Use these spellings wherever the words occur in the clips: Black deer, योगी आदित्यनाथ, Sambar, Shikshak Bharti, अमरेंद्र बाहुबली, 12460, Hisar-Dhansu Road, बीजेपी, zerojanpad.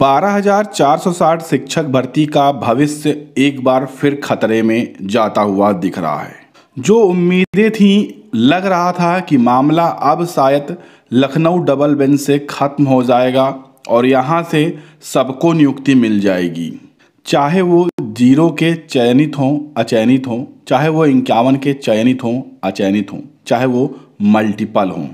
12,460 शिक्षक भर्ती का भविष्य एक बार फिर खतरे में जाता हुआ दिख रहा है। जो उम्मीदें थीं, लग रहा था कि मामला अब शायद लखनऊ डबल बेंच से खत्म हो जाएगा और यहां से सबको नियुक्ति मिल जाएगी, चाहे वो 0 के चयनित हों अचयनित हों, चाहे वो 51 के चयनित हों अचयनित हों, चाहे वो मल्टीपल हों।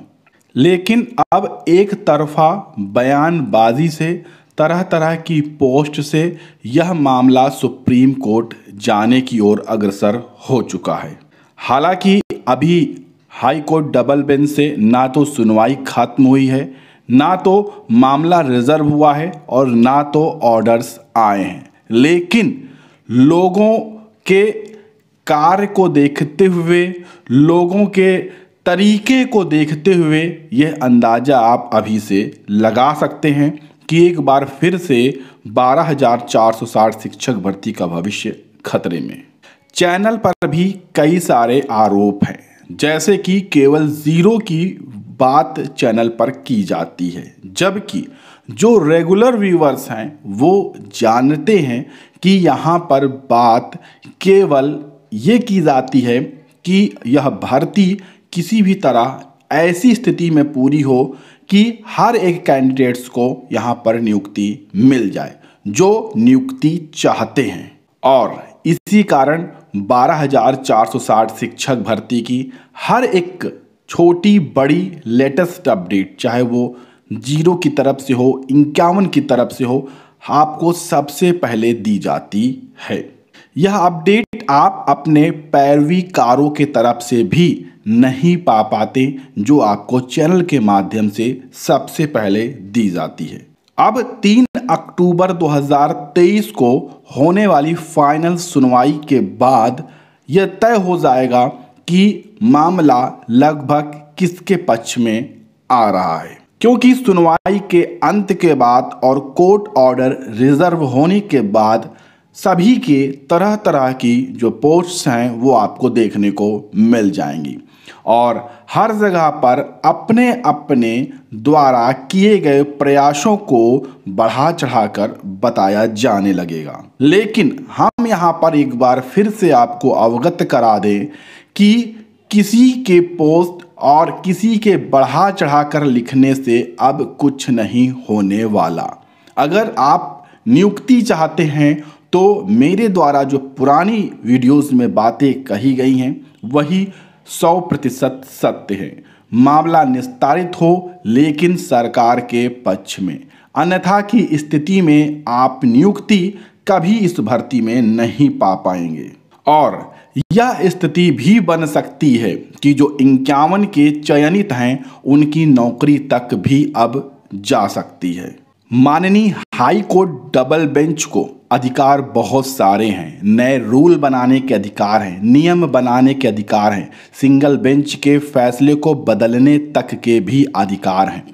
लेकिन अब एक तरफा बयानबाजी से, तरह तरह की पोस्ट से यह मामला सुप्रीम कोर्ट जाने की ओर अग्रसर हो चुका है। हालांकि अभी हाई कोर्ट डबल बेंच से ना तो सुनवाई खत्म हुई है, ना तो मामला रिजर्व हुआ है और ना तो ऑर्डर्स आए हैं, लेकिन लोगों के कार्य को देखते हुए, लोगों के तरीके को देखते हुए यह अंदाज़ा आप अभी से लगा सकते हैं कि एक बार फिर से 12,460 शिक्षक भर्ती का भविष्य खतरे में। चैनल पर भी कई सारे आरोप हैं, जैसे कि केवल 0 की बात चैनल पर की जाती है, जबकि जो रेगुलर व्यूअर्स हैं वो जानते हैं कि यहाँ पर बात केवल ये की जाती है कि यह भर्ती किसी भी तरह ऐसी स्थिति में पूरी हो कि हर एक कैंडिडेट्स को यहाँ पर नियुक्ति मिल जाए जो नियुक्ति चाहते हैं, और इसी कारण 12,460 शिक्षक भर्ती की हर एक छोटी बड़ी लेटेस्ट अपडेट, चाहे वो 0 की तरफ से हो 51 की तरफ से हो, आपको सबसे पहले दी जाती है। यह अपडेट आप अपने पैरवीकारों के तरफ से भी नहीं पा पाते जो आपको चैनल के माध्यम से सबसे पहले दी जाती है। अब 3 अक्टूबर 2023 को होने वाली फाइनल सुनवाई के बाद यह तय हो जाएगा कि मामला लगभग किसके पक्ष में आ रहा है, क्योंकि सुनवाई के अंत के बाद और कोर्ट ऑर्डर रिजर्व होने के बाद सभी के तरह तरह की जो पोस्ट्स हैं वो आपको देखने को मिल जाएंगी और हर जगह पर अपने अपने द्वारा किए गए प्रयासों को बढ़ा चढ़ाकर बताया जाने लगेगा। लेकिन हम यहाँ पर एक बार फिर से आपको अवगत करा दें कि किसी के पोस्ट और किसी के बढ़ा चढ़ाकर लिखने से अब कुछ नहीं होने वाला। अगर आप नियुक्ति चाहते हैं तो मेरे द्वारा जो पुरानी वीडियोस में बातें कही गई हैं वही 100% सत्य है। मामला निस्तारित हो लेकिन सरकार के पक्ष में, अन्यथा की स्थिति में आप नियुक्ति कभी इस भर्ती में नहीं पा पाएंगे। और यह स्थिति भी बन सकती है कि जो 51 के चयनित हैं उनकी नौकरी तक भी अब जा सकती है। माननीय हाई कोर्ट डबल बेंच को अधिकार बहुत सारे हैं, नए रूल बनाने के अधिकार हैं, नियम बनाने के अधिकार हैं, सिंगल बेंच के फैसले को बदलने तक के भी अधिकार हैं।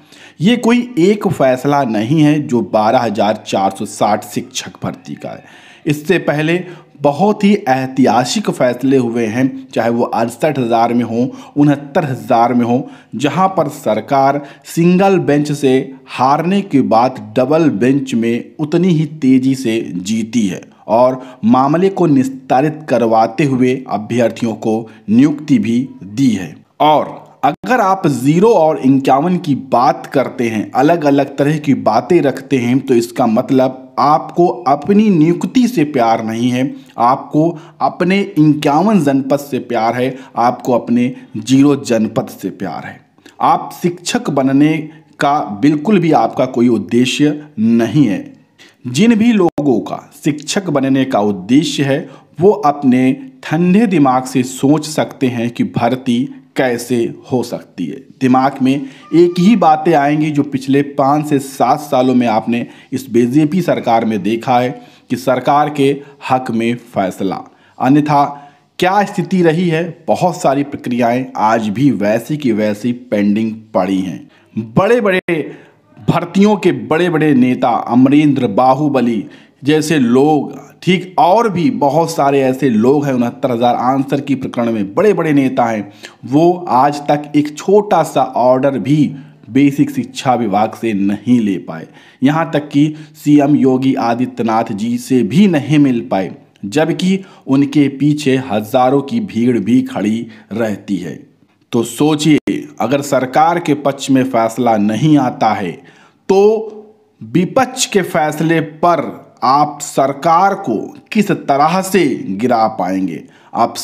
ये कोई एक फैसला नहीं है जो 12,460 शिक्षक भर्ती का है। इससे पहले बहुत ही ऐतिहासिक फैसले हुए हैं, चाहे वो 68,000 में हो 69,000 में हो, जहां पर सरकार सिंगल बेंच से हारने के बाद डबल बेंच में उतनी ही तेजी से जीती है और मामले को निस्तारित करवाते हुए अभ्यर्थियों को नियुक्ति भी दी है। और अगर आप 0 और 51 की बात करते हैं, अलग अलग तरह की बातें रखते हैं, तो इसका मतलब आपको अपनी नियुक्ति से प्यार नहीं है, आपको अपने 51 जनपद से प्यार है, आपको अपने 0 जनपद से प्यार है। आप शिक्षक बनने का बिल्कुल भी आपका कोई उद्देश्य नहीं है। जिन भी लोगों का शिक्षक बनने का उद्देश्य है वो अपने ठंडे दिमाग से सोच सकते हैं कि भर्ती कैसे हो सकती है। दिमाग में एक ही बातें आएंगी जो पिछले 5 से 7 सालों में आपने इस बीजेपी सरकार में देखा है कि सरकार के हक में फैसला, अन्यथा क्या स्थिति रही है। बहुत सारी प्रक्रियाएं आज भी वैसी की वैसी पेंडिंग पड़ी हैं। बड़े बड़े भर्तियों के बड़े बड़े नेता अमरेंद्र बाहुबली जैसे लोग, ठीक, और भी बहुत सारे ऐसे लोग हैं 69,000 आंसर की प्रकरण में बड़े बड़े नेता हैं, वो आज तक एक छोटा सा ऑर्डर भी बेसिक शिक्षा विभाग से नहीं ले पाए, यहाँ तक कि सीएम योगी आदित्यनाथ जी से भी नहीं मिल पाए, जबकि उनके पीछे हजारों की भीड़ भी खड़ी रहती है। तो सोचिए, अगर सरकार के पक्ष में फैसला नहीं आता है तो विपक्ष के फैसले पर आप सरकार को किस तरह से गिरा पाएंगे, आप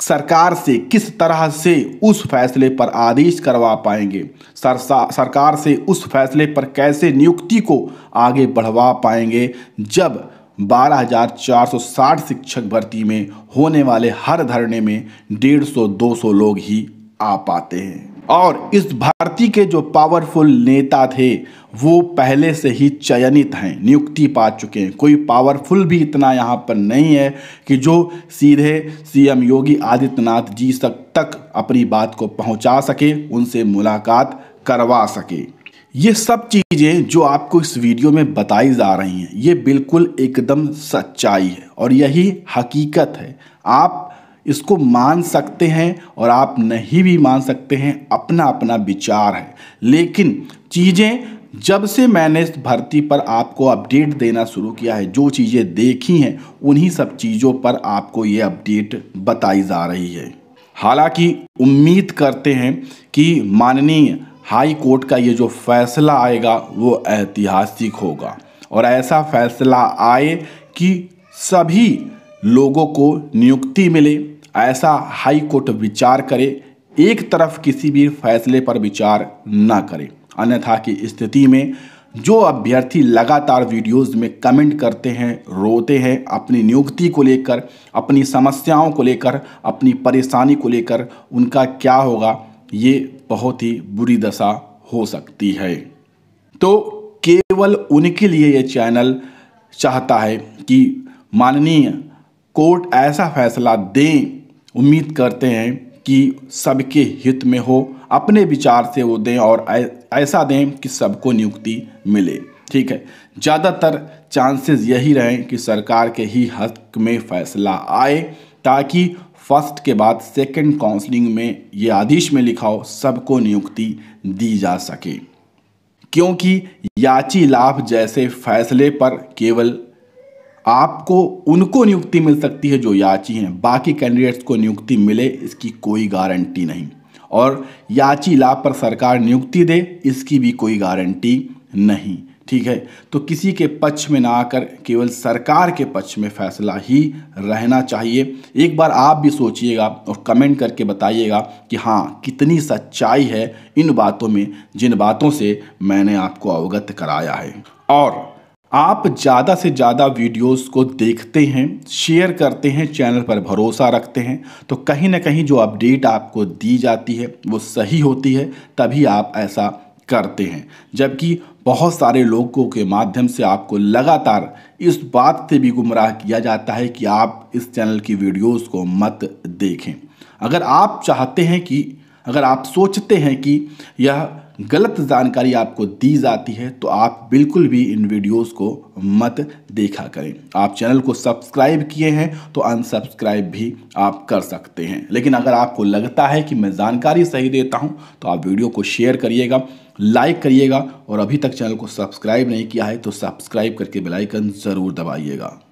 सरकार से किस तरह से उस फैसले पर आदेश करवा पाएंगे, सरकार से उस फैसले पर कैसे नियुक्ति को आगे बढ़वा पाएंगे, जब 12,460 शिक्षक भर्ती में होने वाले हर धरने में 150-200 लोग ही आ पाते हैं। और इस भर्ती के जो पावरफुल नेता थे वो पहले से ही चयनित हैं, नियुक्ति पा चुके हैं। कोई पावरफुल भी इतना यहाँ पर नहीं है कि जो सीधे सीएम योगी आदित्यनाथ जी तक अपनी बात को पहुँचा सके, उनसे मुलाकात करवा सके। ये सब चीज़ें जो आपको इस वीडियो में बताई जा रही हैं, ये बिल्कुल एकदम सच्चाई है और यही हकीकत है। आप इसको मान सकते हैं और आप नहीं भी मान सकते हैं, अपना अपना विचार है। लेकिन चीज़ें जब से मैंने इस भर्ती पर आपको अपडेट देना शुरू किया है, जो चीज़ें देखी हैं, उन्हीं सब चीज़ों पर आपको ये अपडेट बताई जा रही है। हालांकि उम्मीद करते हैं कि माननीय हाई कोर्ट का ये जो फैसला आएगा वो ऐतिहासिक होगा और ऐसा फैसला आए कि सभी लोगों को नियुक्ति मिले। ऐसा हाई कोर्ट विचार करे, एक तरफ किसी भी फैसले पर विचार ना करे, अन्यथा की स्थिति में जो अभ्यर्थी लगातार वीडियोस में कमेंट करते हैं, रोते हैं अपनी नियुक्ति को लेकर, अपनी समस्याओं को लेकर, अपनी परेशानी को लेकर, उनका क्या होगा, ये बहुत ही बुरी दशा हो सकती है। तो केवल उनके लिए ये चैनल चाहता है कि माननीय कोर्ट ऐसा फैसला दें। उम्मीद करते हैं कि सबके हित में हो, अपने विचार से वो दें और ऐसा दें कि सबको नियुक्ति मिले। ठीक है, ज़्यादातर चांसेस यही रहें कि सरकार के ही हक में फैसला आए, ताकि फर्स्ट के बाद सेकंड काउंसलिंग में ये आदेश में लिखा हो, सबको नियुक्ति दी जा सके। क्योंकि याची लाभ जैसे फैसले पर केवल आपको उनको नियुक्ति मिल सकती है जो याची हैं, बाकी कैंडिडेट्स को नियुक्ति मिले इसकी कोई गारंटी नहीं, और याची लाभ पर सरकार नियुक्ति दे इसकी भी कोई गारंटी नहीं। ठीक है, तो किसी के पक्ष में ना आकर केवल सरकार के पक्ष में फैसला ही रहना चाहिए। एक बार आप भी सोचिएगा और कमेंट करके बताइएगा कि हाँ, कितनी सच्चाई है इन बातों में जिन बातों से मैंने आपको अवगत कराया है। और आप ज़्यादा से ज़्यादा वीडियोस को देखते हैं, शेयर करते हैं, चैनल पर भरोसा रखते हैं, तो कहीं ना कहीं जो अपडेट आपको दी जाती है वो सही होती है, तभी आप ऐसा करते हैं। जबकि बहुत सारे लोगों के माध्यम से आपको लगातार इस बात से भी गुमराह किया जाता है कि आप इस चैनल की वीडियोस को मत देखें। अगर आप चाहते हैं कि, अगर आप सोचते हैं कि यह गलत जानकारी आपको दी जाती है, तो आप बिल्कुल भी इन वीडियोस को मत देखा करें। आप चैनल को सब्सक्राइब किए हैं तो अनसब्सक्राइब भी आप कर सकते हैं। लेकिन अगर आपको लगता है कि मैं जानकारी सही देता हूं, तो आप वीडियो को शेयर करिएगा, लाइक करिएगा और अभी तक चैनल को सब्सक्राइब नहीं किया है तो सब्सक्राइब करके बेल आइकन ज़रूर दबाइएगा।